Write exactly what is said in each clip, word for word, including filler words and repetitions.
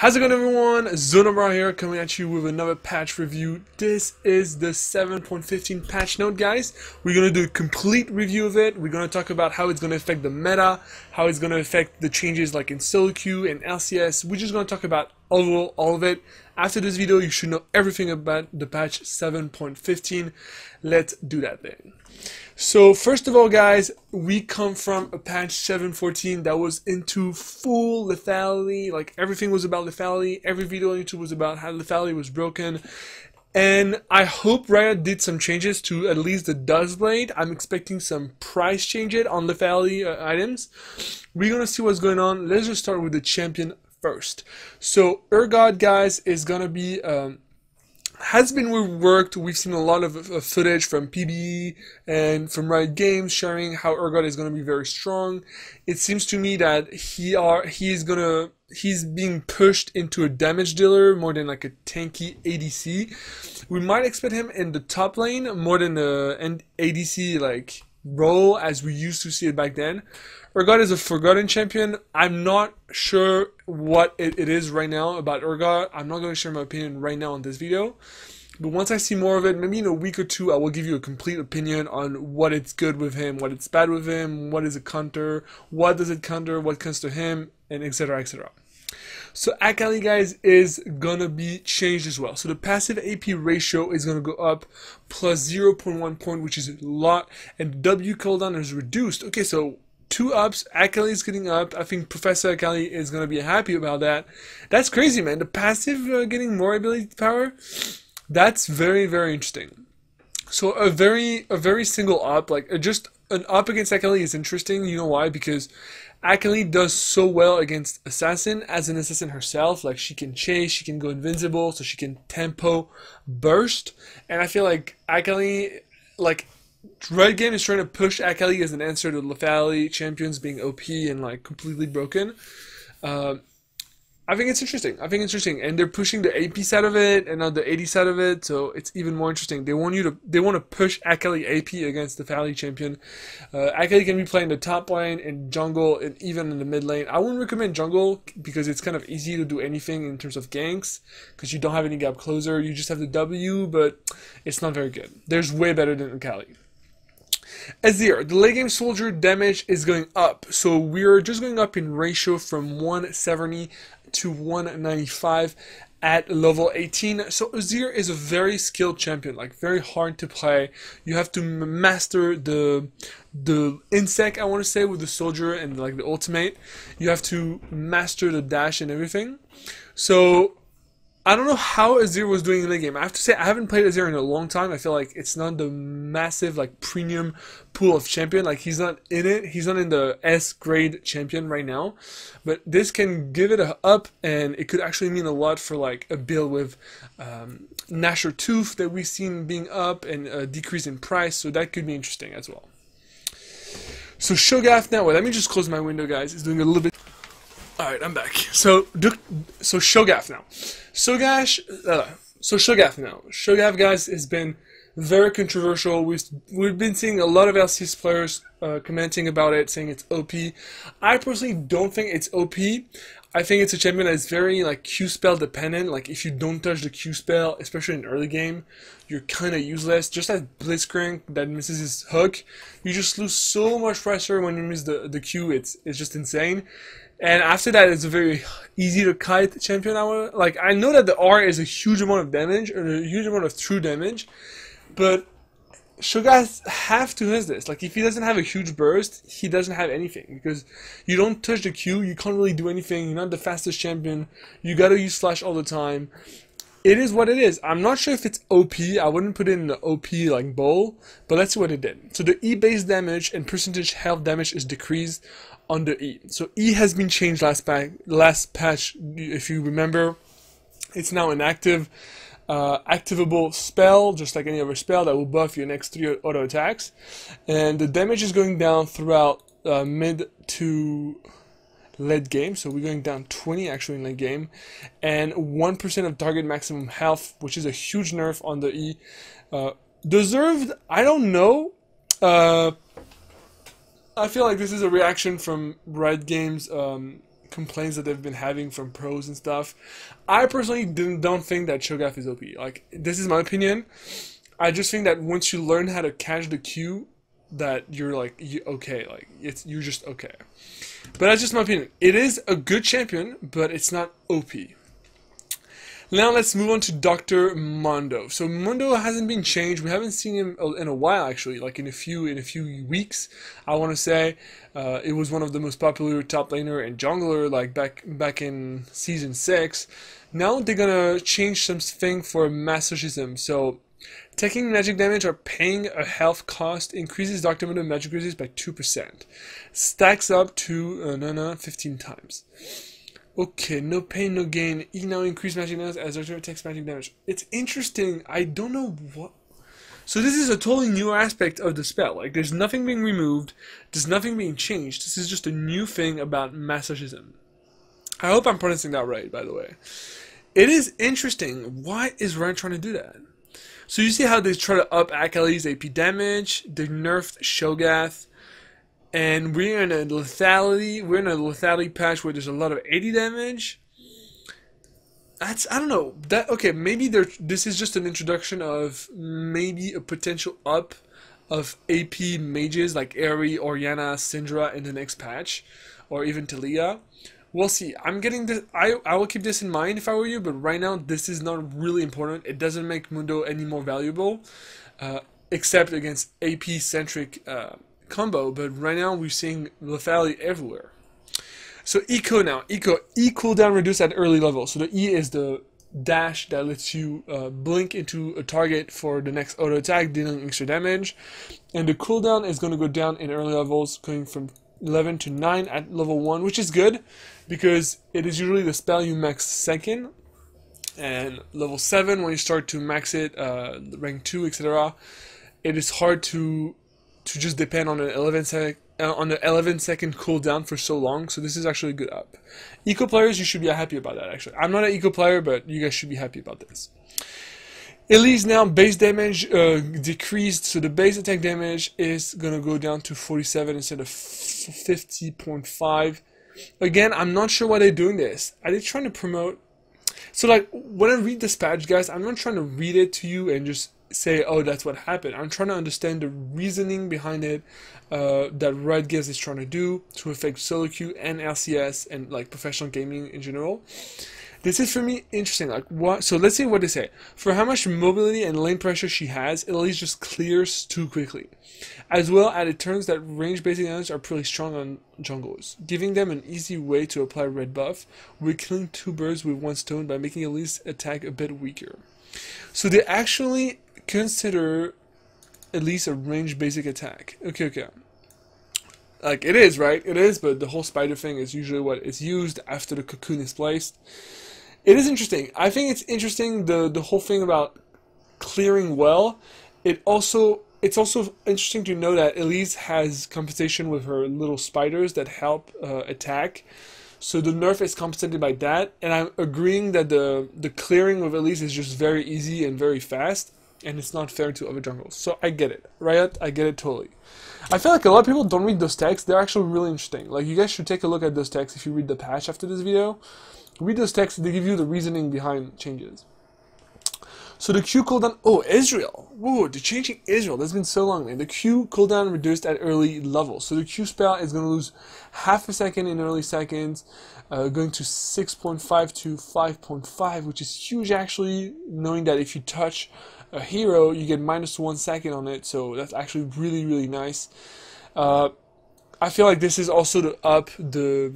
How's it going, everyone? ZonoBRAH here, coming at you with another patch review. This is the seven point fifteen patch note, guys. We're going to do a complete review of it. We're going to talk about how it's going to affect the meta, how it's going to affect the changes like in solo queue and L C S. We're just going to talk about overall all of it. After this video, you should know everything about the patch seven point fifteen. Let's do that then. So first of all, guys, we come from a patch seven point fourteen that was into full lethality. Like, everything was about lethality. Every video on YouTube was about how lethality was broken. And I hope Riot did some changes to at least the Dust Blade. I'm expecting some price changes on lethality uh, items. We're gonna see what's going on. Let's just start with the champion first. So Urgot, guys, is gonna be um, has been reworked. We've seen a lot of, of footage from P B E and from Riot Games sharing how Urgot is going to be very strong. It seems to me that he are he is gonna he's being pushed into a damage dealer more than like a tanky A D C. We might expect him in the top lane more than an A D C like role as we used to see it back then. Urgot is a forgotten champion. I'm not sure what it, it is right now about Urgot. I'm not going to share my opinion right now on this video. But once I see more of it, maybe in a week or two, I will give you a complete opinion on what it's good with him, what it's bad with him, what is a counter, what does it counter, what comes to him, and et cetera et cetera. So Akali, guys, is gonna be changed as well. So the passive A P ratio is gonna go up plus zero point one point, which is a lot, and W cooldown is reduced. Okay, so two ups, Akali is getting up. I think Professor Akali is gonna be happy about that. That's crazy, man. The passive uh, getting more ability power, that's very, very interesting. So a very, a very single up, like uh, just an up against Akali is interesting. You know why? Because Akali does so well against assassin as an assassin herself. Like, she can chase, she can go invincible, so she can tempo burst. And I feel like Akali, like, Riot Games is trying to push Akali as an answer to lethality champions being O P and like completely broken. Uh, I think it's interesting. I think it's interesting, and they're pushing the A P side of it and not the A D side of it, so it's even more interesting. They want you to, they want to push Akali A P against the Valley champion. Uh, Akali can be playing the top lane and jungle, and even in the mid lane. I wouldn't recommend jungle because it's kind of easy to do anything in terms of ganks because you don't have any gap closer. You just have the W, but it's not very good. There's way better than Akali. Azir, the late game soldier damage is going up, so we're just going up in ratio from one seventy to one ninety-five at level eighteen. So Azir is a very skilled champion, like very hard to play. You have to master the the insect, I want to say, with the soldier and like the ultimate. You have to master the dash and everything. So I don't know how Azir was doing in the game. I have to say, I haven't played Azir in a long time. I feel like it's not the massive, like, premium pool of champion. Like, he's not in it. He's not in the S-grade champion right now. But this can give it a up, and it could actually mean a lot for, like, a build with um, Nashor's Tooth that we've seen being up and a decrease in price. So that could be interesting as well. So Cho'Gath now. Wait, let me just close my window, guys. It's doing a little bit. Alright, I'm back. So, so Cho'Gath now. Cho'Gath, uh, so Cho'Gath now. Cho'Gath, guys, has been very controversial. We've, we've been seeing a lot of L C S players uh, commenting about it, saying it's O P. I personally don't think it's O P. I think it's a champion that's very, like, Q spell dependent. Like, if you don't touch the Q spell, especially in early game, you're kind of useless. Just like Blitzcrank that misses his hook, you just lose so much pressure when you miss the, the Q. It's, it's just insane. And after that, it's a very easy to kite champion. I want to, like, I know that the R is a huge amount of damage, or a huge amount of true damage, but Cho'Gath have to miss this. Like, if he doesn't have a huge burst, he doesn't have anything, because you don't touch the Q, you can't really do anything, you're not the fastest champion, you gotta use Slash all the time. It is what it is. I'm not sure if it's O P. I wouldn't put it in the O P like bowl, but let's see what it did. So the E base damage and percentage health damage is decreased under E. So E has been changed last pack, last patch. If you remember, it's now an active, uh, activable spell, just like any other spell that will buff your next three auto attacks, and the damage is going down throughout uh, mid to late game. So we're going down twenty actually in late game, and one percent of target maximum health, which is a huge nerf on the E. Uh, deserved, I don't know. Uh, I feel like this is a reaction from Riot Games um, complaints that they've been having from pros and stuff. I personally didn't, don't think that Cho'Gath is O P. Like, this is my opinion. I just think that once you learn how to catch the Q, that you're like, you, okay, like, it's you're just okay. But that's just my opinion. It is a good champion, but it's not O P. Now let's move on to Doctor Mundo. So Mundo hasn't been changed. We haven't seen him in a while, actually, like in a few in a few weeks, I want to say. Uh, it was one of the most popular top laner and jungler, like back back in season six. Now they're gonna change something for masochism. So taking magic damage or paying a health cost increases Doctor Mundo magic resist by two percent, stacks up to uh, no no fifteen times. Okay, no pain, no gain. E now increase magic damage as Doctor takes magic damage. It's interesting. I don't know what... So this is a totally new aspect of the spell. Like, there's nothing being removed. There's nothing being changed. This is just a new thing about masochism. I hope I'm pronouncing that right, by the way. It is interesting. Why is Riot trying to do that? So you see how they try to up Akali's A P damage. They nerfed Cho'Gath. And we're in a lethality, we're in a lethality patch where there's a lot of eighty damage. That's, I don't know, that, okay, maybe there, this is just an introduction of maybe a potential up of A P mages like Aery, Orianna, Syndra in the next patch, or even Taliyah. We'll see. I'm getting this, I, I will keep this in mind if I were you, but right now this is not really important. It doesn't make Mundo any more valuable, uh, except against A P-centric uh combo, but right now we're seeing lethality everywhere. So Ekko now. Ekko, E cooldown reduced at early level. So the E is the dash that lets you uh, blink into a target for the next auto attack, dealing extra damage. And the cooldown is going to go down in early levels, going from eleven to nine at level one, which is good because it is usually the spell you max second. And level seven, when you start to max it, uh, rank two, et cetera, it is hard to to just depend on an eleven second cooldown for so long, so this is actually a good up. Eco players, you should be happy about that, actually. I'm not an eco player, but you guys should be happy about this. Elise now, base damage uh, decreased, so the base attack damage is gonna go down to forty-seven instead of fifty point five. Again, I'm not sure why they're doing this. Are they trying to promote... So, like, when I read this patch, guys, I'm not trying to read it to you and just say, oh, that's what happened. I'm trying to understand the reasoning behind it uh, that Riot Games is trying to do to affect solo queue and L C S and like professional gaming in general. This is for me interesting. Like, what? So let's see what they say. For how much mobility and lane pressure she has, it at least just clears too quickly. As well, as it turns that range basic damage are pretty strong on jungles, giving them an easy way to apply red buff. We're killing two birds with one stone by making Elise attack a bit weaker. So they actually consider at least a range basic attack. Okay, okay. Like, it is, right? It is, but the whole spider thing is usually what is used after the cocoon is placed. It is interesting. I think it's interesting, the, the whole thing about clearing well. It also... It's also interesting to know that Elise has compensation with her little spiders that help uh, attack. So the nerf is compensated by that. And I'm agreeing that the, the clearing with Elise is just very easy and very fast. And it's not fair to other jungles. So I get it. Riot, I get it totally. I feel like a lot of people don't read those texts. They're actually really interesting. Like, you guys should take a look at those texts if you read the patch after this video. Read those texts. They give you the reasoning behind changes. So the Q cooldown... Oh, Ezreal! Whoa, they're changing Ezreal. That's been so long, man. The Q cooldown reduced at early level. So the Q spell is going to lose half a second in early seconds, uh, going to six point five to five point five, which is huge, actually, knowing that if you touch a hero, you get minus one second on it. So that's actually really, really nice. Uh, I feel like this is also to up the...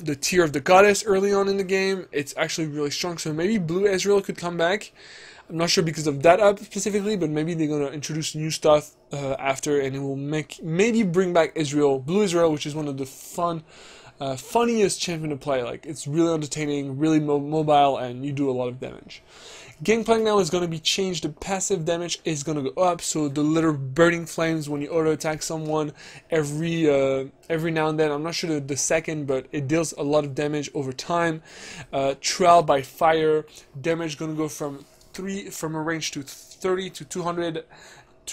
the Tear of the Goddess early on in the game. It's actually really strong, so maybe Blue Ezreal could come back. I'm not sure because of that up specifically, but maybe they're going to introduce new stuff uh, after, and it will make maybe bring back Ezreal, Blue Ezreal, which is one of the fun, uh, funniest champion to play. Like, it's really entertaining, really mo mobile, and you do a lot of damage. Gangplank now is going to be changed. The passive damage is going to go up, so the little burning flames when you auto-attack someone every uh, every now and then. I'm not sure the, the second, but it deals a lot of damage over time. Uh, trial by fire. Damage going to go from three from a range to thirty to two hundred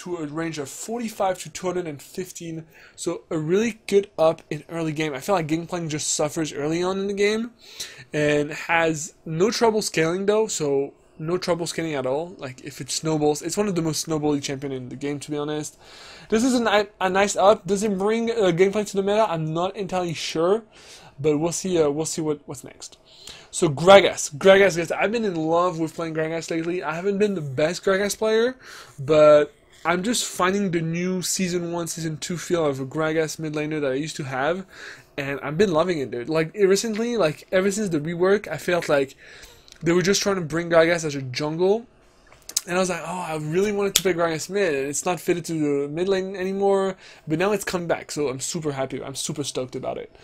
to a range of forty-five to two hundred fifteen, so a really good up in early game. I feel like Gangplank just suffers early on in the game and has no trouble scaling though, so no trouble scaling at all. Like, if it snowballs, it's one of the most snowbally champion in the game, to be honest. This is a, ni a nice up. Does it bring uh, Gangplank to the meta? I'm not entirely sure, but we'll see. Uh, we'll see what what's next. So Gragas, Gragas, guys. I've been in love with playing Gragas lately. I haven't been the best Gragas player, but I'm just finding the new season one, season two feel of a Gragas mid laner that I used to have, and I've been loving it, dude. Like recently, like ever since the rework, I felt like they were just trying to bring Gragas as a jungle, and I was like, oh, I really wanted to play Gragas mid, and it's not fitted to the mid lane anymore, but now it's come back, so I'm super happy, I'm super stoked about it.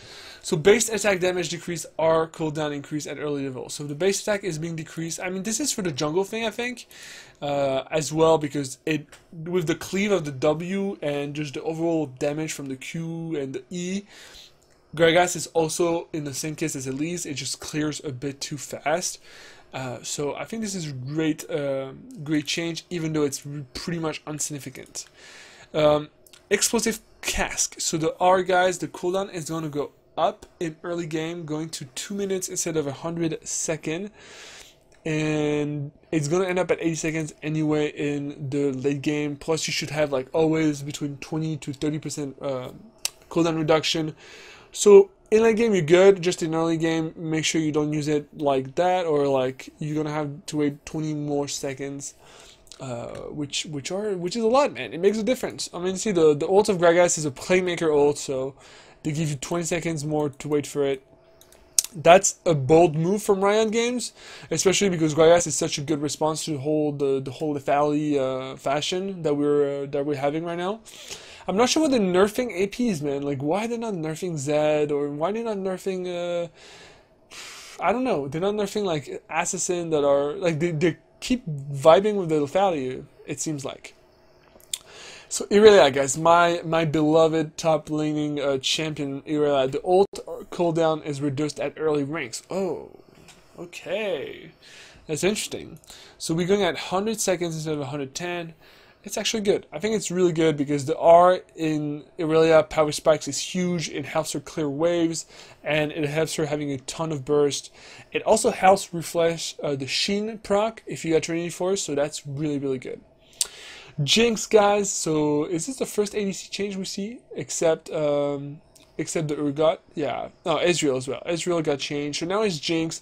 So base attack damage decrease, R cooldown increase at early level. So the base attack is being decreased. I mean, this is for the jungle thing, I think, uh, as well, because it with the cleave of the W and just the overall damage from the Q and the E, Gragas is also in the same case as Elise, it just clears a bit too fast. Uh, so I think this is a great, uh, great change, even though it's pretty much insignificant. Um, explosive cask, so the R, guys, the cooldown is going to go up in early game, going to two minutes instead of one hundred seconds. And it's going to end up at eighty seconds anyway in the late game. Plus you should have like always between twenty to thirty percent uh, cooldown reduction. So in late game you're good, just in early game make sure you don't use it like that, or like you're gonna have to wait twenty more seconds, uh, which which are which is a lot, man. It makes a difference. I mean, see the the ult of Gragas is a playmaker ult, so they give you twenty seconds more to wait for it. That's a bold move from Riot Games, especially because Gragas is such a good response to the whole the, the whole lethality uh, fashion that we're uh, that we're having right now. I'm not sure what they're nerfing A Ps, man. Like, why they're not nerfing Zed, or why they're not nerfing, uh... I don't know. They're not nerfing, like, Assassin that are... Like, they, they keep vibing with the lethality, it seems like. So, Irelia, guys. My my beloved top-laning uh, champion, Irelia. The ult cooldown is reduced at early ranks. Oh, okay. That's interesting. So, we're going at one hundred seconds instead of one hundred ten. It's actually good. I think it's really good because the R in Irelia power spikes is huge. It helps her clear waves and it helps her having a ton of burst. It also helps refresh uh, the Sheen proc if you got Trinity Force, so that's really, really good. Jinx, guys. So is this the first A D C change we see? Except um, except the Urgot? Yeah. No, Ezreal as well. Ezreal got changed. So now it's Jinx.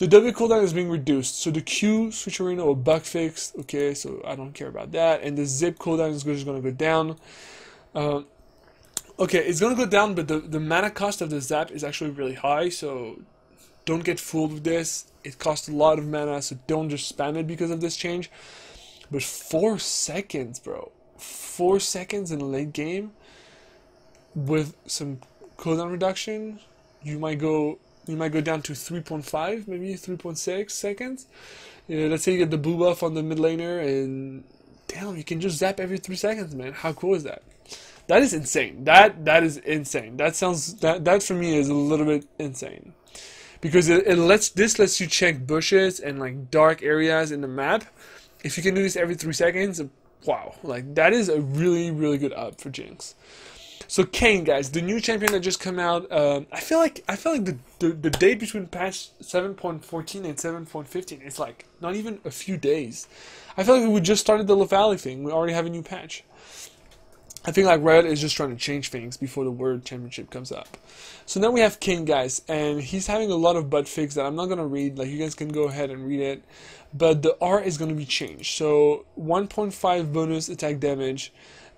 The W cooldown is being reduced, so the Q switcherino or bug fixed, okay, so I don't care about that, and the Zip cooldown is just gonna go down. Um, okay, it's gonna go down, but the, the mana cost of the Zap is actually really high, so don't get fooled with this. It costs a lot of mana, so don't just spam it because of this change. But four seconds, bro. Four seconds in late game with some cooldown reduction, you might go... You might go down to three point five, maybe three point six seconds. Yeah, let's say you get the blue buff on the mid laner, and damn, you can just zap every three seconds, man. How cool is that? That is insane. That that is insane. That sounds that that for me is a little bit insane, because it, it lets this lets you check bushes and like dark areas in the map. If you can do this every three seconds, wow! Like that is a really really good up for Jinx. So Kayn, guys, the new champion that just came out. Um, I feel like I feel like the the, the date between patch seven point fourteen and seven point fifteen is like not even a few days. I feel like we just started the lethality thing. We already have a new patch. I think like Riot is just trying to change things before the World Championship comes up. So now we have Kayn, guys, and he's having a lot of bug fixes that I'm not gonna read. Like you guys can go ahead and read it, but the R is gonna be changed. So one point five bonus attack damage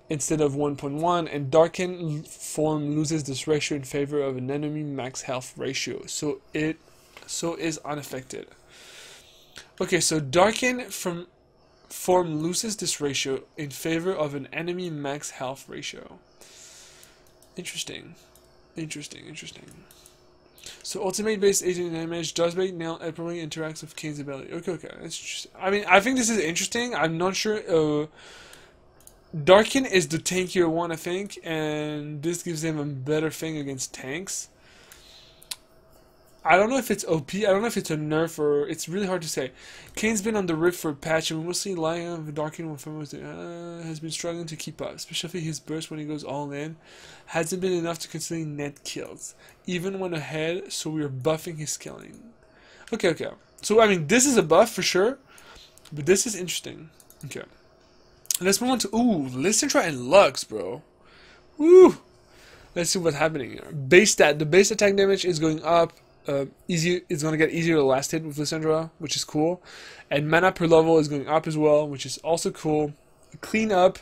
instead of one point one, and Darkin form loses this ratio in favor of an enemy max health ratio, so it so is unaffected. Okay, so Darkin from form loses this ratio in favor of an enemy max health ratio. Interesting, interesting, interesting. So ultimate base agent damage does make now appropriately interacts with Kane's ability. Okay, okay, that's just, I mean, I think this is interesting. I'm not sure. Uh, Darkin is the tankier one, I think, and this gives him a better thing against tanks. I don't know if it's O P, I don't know if it's a nerf, or it's really hard to say. Kayn's been on the rift for a patch, and we mostly rely on Darkin uh, has been struggling to keep up, especially his burst when he goes all in. Hasn't been enough to consistently net kills, even when ahead, so we are buffing his killing. Okay, okay. So, I mean, this is a buff for sure, but this is interesting. Okay. Let's move on to, ooh, Lissandra and Lux, bro. Woo! Let's see what's happening here. Base stat. The base attack damage is going up. Uh, easy, it's going to get easier to last hit with Lissandra, which is cool. And mana per level is going up as well, which is also cool. Clean up.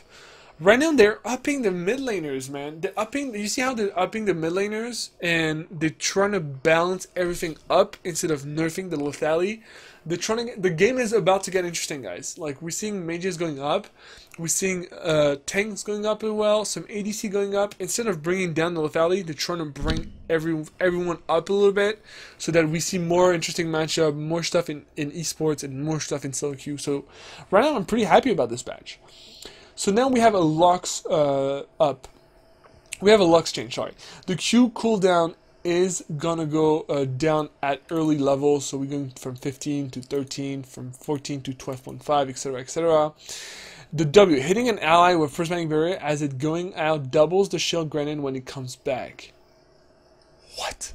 Right now, they're upping the mid laners, man. They're upping. You see how they're upping the mid laners? And they're trying to balance everything up instead of nerfing the lethality. They're trying to, the game is about to get interesting, guys. Like, we're seeing mages going up. We're seeing uh, tanks going up as well. Some A D C going up. Instead of bringing down the lethality, they're trying to bring every everyone up a little bit so that we see more interesting matchup, more stuff in, in esports, and more stuff in solo queue. So, right now, I'm pretty happy about this patch. So now we have a Lux uh, up. We have a Lux change, sorry. The Q cooldown is gonna go uh, down at early levels, so we're going from fifteen to thirteen, from fourteen to twelve point five, et cetera, et cetera. The W, hitting an ally with first magic barrier as it going out doubles the shield granted when it comes back. What?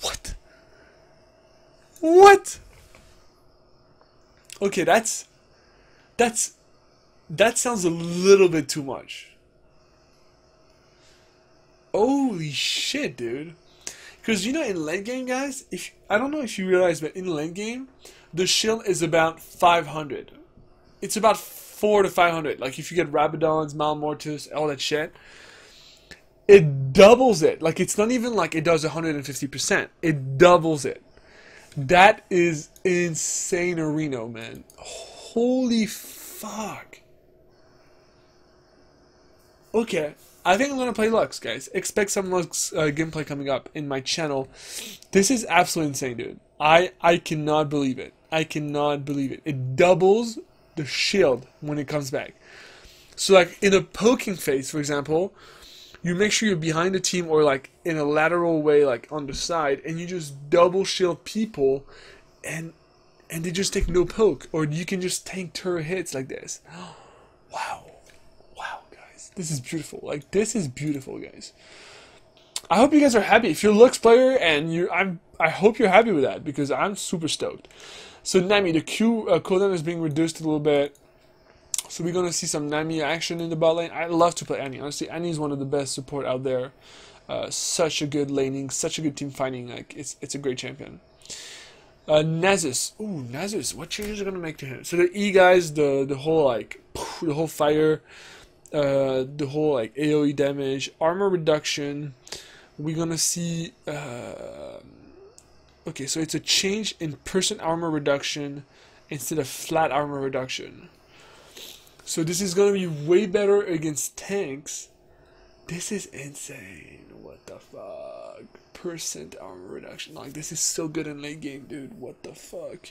What? What? Okay, that's... That's... That sounds a little bit too much. Holy shit, dude. Because, you know, in late game, guys, if I don't know if you realize, but in late game, the shield is about five hundred. It's about four to five hundred. Like, if you get Rabadons, Malmortis, all that shit, it doubles it. Like, it's not even like it does one hundred fifty percent. It doubles it. That is insane arena, man. Holy fuck. Okay, I think I'm gonna play Lux, guys. Expect some Lux uh, gameplay coming up in my channel. This is absolutely insane, dude. I I cannot believe it. I cannot believe it. It doubles the shield when it comes back. So like in a poking phase, for example, you make sure you're behind the team or like in a lateral way, like on the side, and you just double shield people, and and they just take no poke, or you can just tank turret hits like this. Wow. This is beautiful. Like, this is beautiful, guys. I hope you guys are happy. If you're a Lux player, and you, I'm, I hope you're happy with that, because I'm super stoked. So Nami, the Q uh, cooldown is being reduced a little bit. So we're going to see some Nami action in the bot lane. I love to play Annie. Honestly, Annie is one of the best support out there. Uh, such a good laning, such a good team fighting. Like, it's, it's a great champion. Uh, Nasus. Ooh, Nasus. What changes are going to make to him? So the E, guys, the, the whole, like, the whole fire... Uh, the whole like A O E damage, armor reduction. We're gonna see. Uh, okay, so it's a change in person armor reduction instead of flat armor reduction. So this is gonna be way better against tanks. This is insane. What the fuck? Percent armor reduction. Like, this is so good in late game, dude. What the fuck?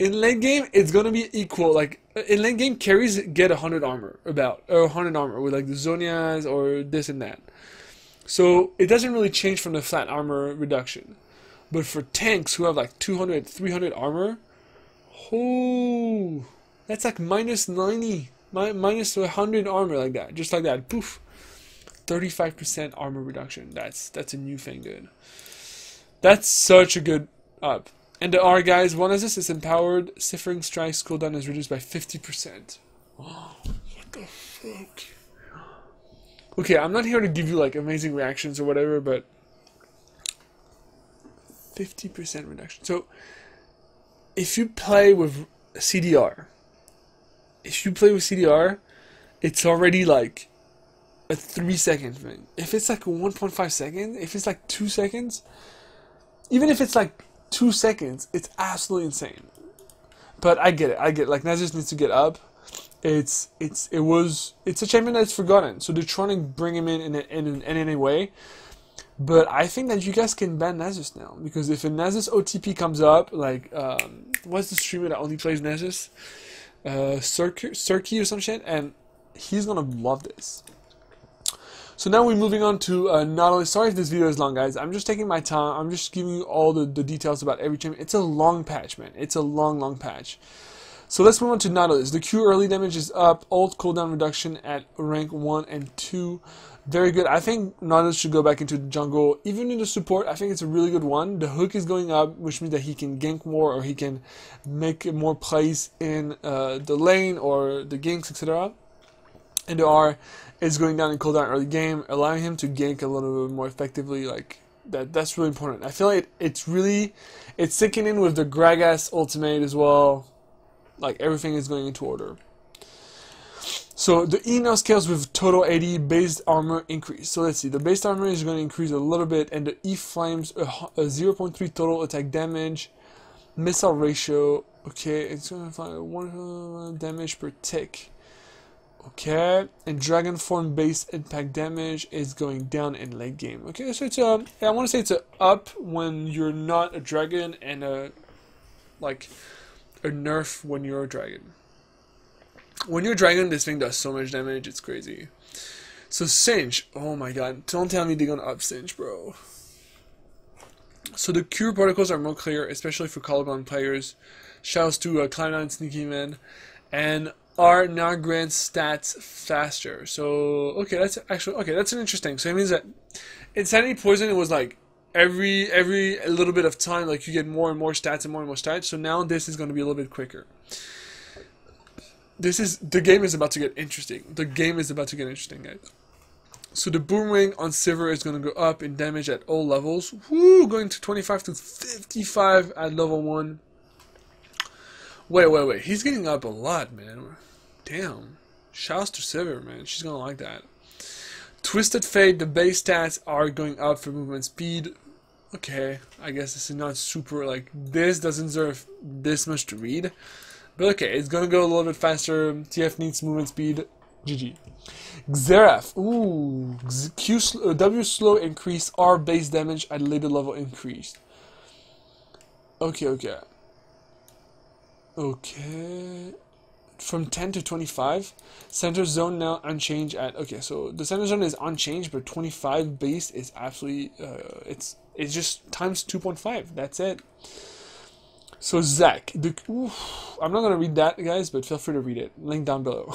In late game, it's gonna be equal. Like, in late game, carries get one hundred armor, about, or one hundred armor with like the Zonias or this and that. So it doesn't really change from the flat armor reduction. But for tanks who have like two hundred, three hundred armor, oh, that's like minus ninety, mi minus one hundred armor, like that, just like that. Poof, thirty-five percent armor reduction. That's that's a new thing, dude. That's such a good up. And the R, guys, one assist is empowered. Ciphering strikes cooldown is reduced by fifty percent. Oh, what the fuck? Okay, I'm not here to give you like amazing reactions or whatever, but fifty percent reduction. So, if you play with C D R, if you play with C D R, it's already like a three second thing. If it's like one point five seconds, if it's like two seconds, even if it's like two seconds, it's absolutely insane. But I get it, I get it. Like, Nasus needs to get up. It's, it's, it was, it's a champion that's forgotten, so they're trying to bring him in in, a, in an N N A way. But I think that you guys can ban Nasus now, because if a Nasus O T P comes up, like, um, what's the streamer that only plays Nasus? Uh, Cirque, Cirque or some shit, and he's gonna love this. So now we're moving on to uh, Nautilus. Sorry if this video is long, guys. I'm just taking my time. I'm just giving you all the, the details about every champion. It's a long patch, man. It's a long, long patch. So let's move on to Nautilus. The Q early damage is up. Ult cooldown reduction at rank one and two. Very good. I think Nautilus should go back into the jungle. Even in the support, I think it's a really good one. The hook is going up, which means that he can gank more, or he can make more plays in uh, the lane or the ganks, et cetera. And the R is going down in cooldown early game, allowing him to gank a little bit more effectively. Like that. That's really important. I feel like it, it's really... It's sinking in with the Gragas ultimate as well. Like, everything is going into order. So, the E now scales with total eighty, base armor increase. So, let's see. The base armor is going to increase a little bit, and the E flames a, a zero point three total attack damage. Missile ratio. Okay, it's going to find one damage per tick. Okay, and Dragon Form base impact damage is going down in late game. Okay, so it's a... Yeah, I want to say it's a up when you're not a dragon, and a... Like... a nerf when you're a dragon. When you're a dragon, this thing does so much damage, it's crazy. So Singed, oh my god, don't tell me they're gonna up Singed, bro. So the cure protocols are more clear, especially for colorblind players. Shouts to uh, Cloud nine Sneaky Man, and are now grant stats faster. So okay, that's actually okay. That's an interesting. So it means that Insanity Poison, it was like Every every a little bit of time, like you get more and more stats and more and more stats. So now this is going to be a little bit quicker. This is the game is about to get interesting. The game is about to get interesting, guys. So the Boomerang on Sivir is going to go up in damage at all levels. Woo, going to twenty-five to fifty-five at level one. Wait, wait, wait. He's getting up a lot, man. Damn. Shouts to Sivir, man. She's going to like that. Twisted Fate, the base stats are going up for movement speed. Okay, I guess this is not super, like, this doesn't deserve this much to read. But okay, it's gonna go a little bit faster. T F needs movement speed. G G. Xerath. Ooh. Q, uh, W slow increase, R base damage at later level increased. Okay, okay. Okay... From ten to twenty-five, center zone now unchanged at okay. So the center zone is unchanged, but twenty-five base is absolutely uh, it's it's just times two point five. That's it. So Zach, the oof, I'm not gonna read that, guys, but feel free to read it. Link down below.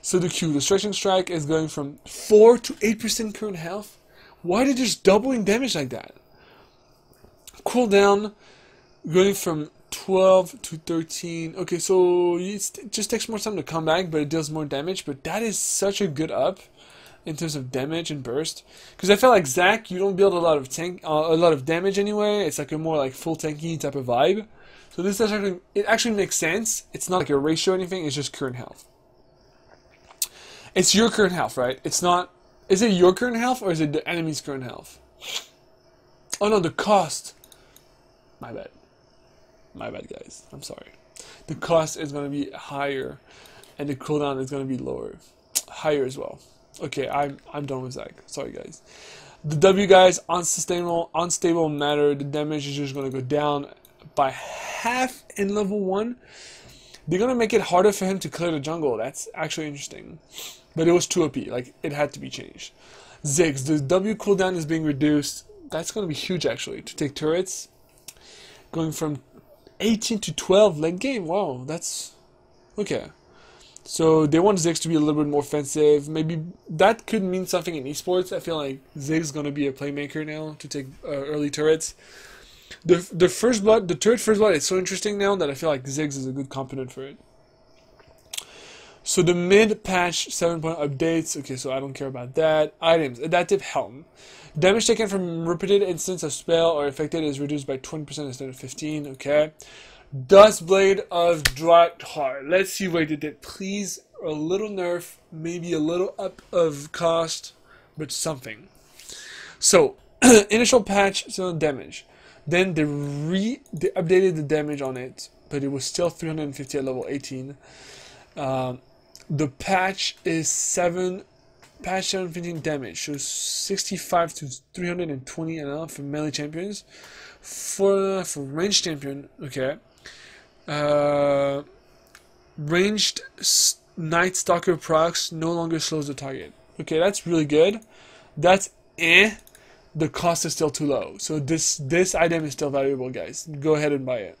So the Q, the stretching strike is going from four to eight percent current health. Why did just doubling damage like that? Cooldown going from twelve to thirteen. Okay, so it just takes more time to come back, but it deals more damage. But that is such a good up in terms of damage and burst, because I felt like Zach, you don't build a lot of tank, uh, a lot of damage anyway. It's like a more like full tanky type of vibe. So this actually, it actually makes sense. It's not like a ratio or anything. It's just current health. It's your current health, right? It's not. Is it your current health or is it the enemy's current health? Oh no, the cost. My bad. My bad, guys. I'm sorry. The cost is going to be higher, and the cooldown is going to be lower, higher as well. Okay, I'm I'm done with Zach. Sorry, guys. The W guys, unsustainable, unstable matter. The damage is just going to go down by half in level one. They're going to make it harder for him to clear the jungle. That's actually interesting, but it was too O P. Like it had to be changed. Ziggs, the W cooldown is being reduced. That's going to be huge actually. To take turrets, going from eighteen to twelve late game. Wow, that's okay. So they want Ziggs to be a little bit more offensive. Maybe that could mean something in esports. I feel like Ziggs is gonna be a playmaker now to take uh, early turrets. The the first blood, the turret first blood is so interesting now that I feel like Ziggs is a good component for it. So the mid patch seven point updates. Okay, so I don't care about that. Items, adaptive helm. Damage taken from repeated instance of spell or affected is reduced by twenty percent instead of fifteen. Okay. Dust Blade of Drakthar. Let's see what they did. Please, a little nerf, maybe a little up of cost, but something. So, initial patch, so damage. Then they re they updated the damage on it, but it was still three hundred fifty at level eighteen. Um, the patch is seven. Patch seven fifteen damage, so sixty-five to three hundred twenty and all for melee champions. For, for ranged champion, okay. Uh, ranged Night Stalker procs no longer slows the target. Okay, that's really good. That's eh. The cost is still too low. So this this item is still valuable, guys. Go ahead and buy it.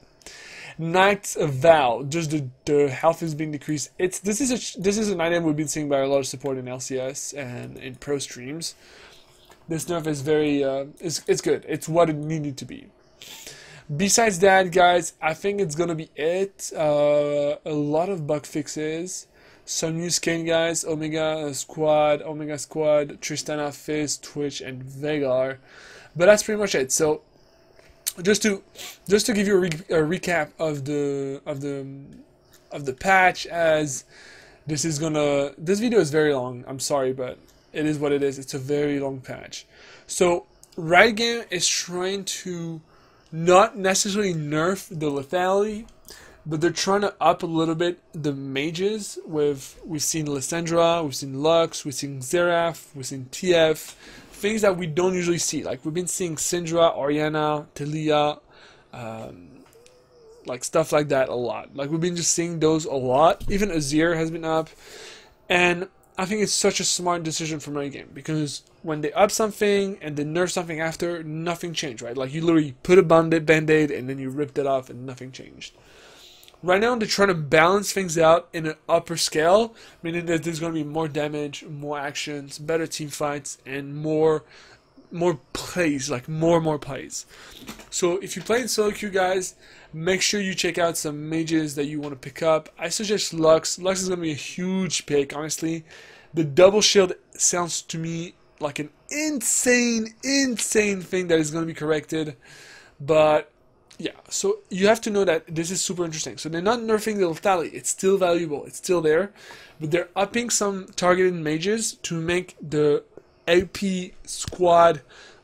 Knight's Vow. Just the, the health is being decreased. It's this is a this is an item we've been seeing by a lot of support in L C S and in pro streams. This nerf is very uh, it's it's good. It's what it needed to be. Besides that, guys, I think it's gonna be it. Uh, a lot of bug fixes. Some new skin, guys. Omega Squad, Omega Squad, Tristana, Fizz, Twitch, and Vegar. But that's pretty much it. So, just to just to give you a, re a recap of the of the of the patch, as this is gonna this video is very long. I'm sorry, but it is what it is. It's a very long patch. So, Riot Games is trying to not necessarily nerf the lethality, but they're trying to up a little bit the mages. With we've seen Lissandra, we've seen Lux, we've seen Xerath, we've seen T F, things that we don't usually see. Like we've been seeing Syndra, Orianna, Taliyah, um, like stuff like that a lot. Like we've been just seeing those a lot. Even Azir has been up, and I think it's such a smart decision from Riot Games, because when they up something and they nerf something after, nothing changed, right? Like you literally put a band-aid and then you ripped it off and nothing changed. Right now, they're trying to balance things out in an upper scale, meaning that there's going to be more damage, more actions, better team fights, and more more plays, like more and more plays. So if you're playing solo queue, guys, make sure you check out some mages that you want to pick up. I suggest Lux. Lux is going to be a huge pick, honestly. The double shield sounds to me like an insane, insane thing that is going to be corrected, but... yeah, so you have to know that this is super interesting. So they're not nerfing the lethality. It's still valuable. It's still there. But they're upping some targeted mages to make the A P squad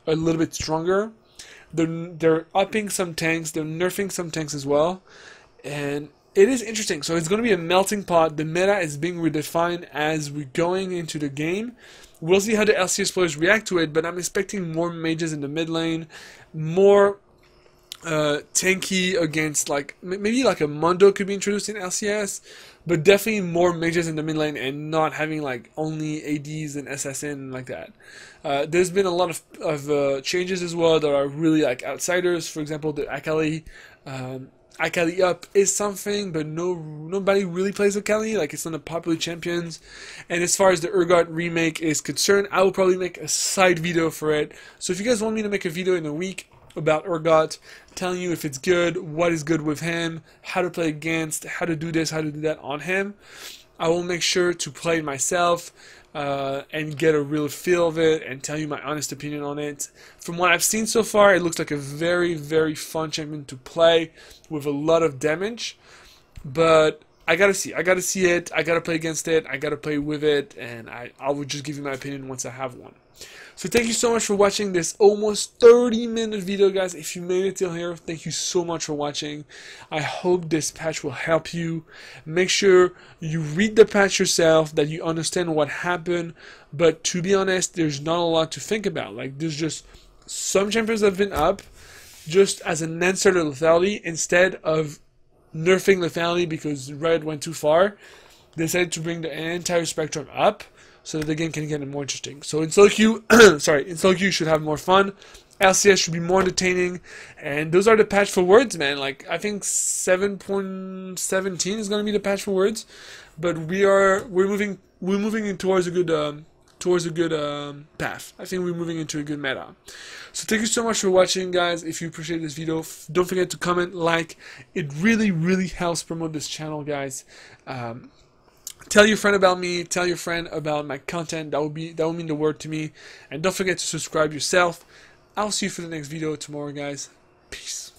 a little bit stronger. They're, they're upping some tanks. They're nerfing some tanks as well. And it is interesting. So it's going to be a melting pot. The meta is being redefined as we're going into the game. We'll see how the L C S players react to it. But I'm expecting more mages in the mid lane. More... Uh, tanky against, like, maybe like a Mundo could be introduced in L C S, but definitely more mages in the mid lane and not having like only A Ds and S S N and like that. Uh, there's been a lot of, of uh, changes as well that are really like outsiders. For example, the Akali um, Akali up is something, but no nobody really plays Akali. Like, it's not a popular champions. And as far as the Urgot remake is concerned, I will probably make a side video for it. So if you guys want me to make a video in a week about Urgot, telling you if it's good, what is good with him, how to play against, how to do this, how to do that on him, I will make sure to play it myself uh, and get a real feel of it and tell you my honest opinion on it. From what I've seen so far, it looks like a very, very fun champion to play with a lot of damage, but I gotta see. I gotta see it, I gotta play against it, I gotta play with it, and I, I will just give you my opinion once I have one. So thank you so much for watching this almost thirty minute video, guys. If you made it till here, thank you so much for watching. I hope this patch will help you. Make sure you read the patch yourself, that you understand what happened. But to be honest, there's not a lot to think about. Like, there's just some champions that have been up just as an answer to lethality instead of nerfing lethality because Riot went too far. They decided to bring the entire spectrum up, so that the game can get more interesting. So in solo queue, sorry, in solo queue you should have more fun. L C S should be more entertaining. And those are the patch for words, man. Like, I think seven point seventeen is gonna be the patch for words, but we are we're moving we're moving in towards a good um, towards a good um, path. I think we're moving into a good meta. So thank you so much for watching, guys. If you appreciate this video, don't forget to comment, like. It really really helps promote this channel, guys. Um, Tell your friend about me. Tell your friend about my content. That would be that would mean the world to me. And don't forget to subscribe yourself. I'll see you for the next video tomorrow, guys. Peace.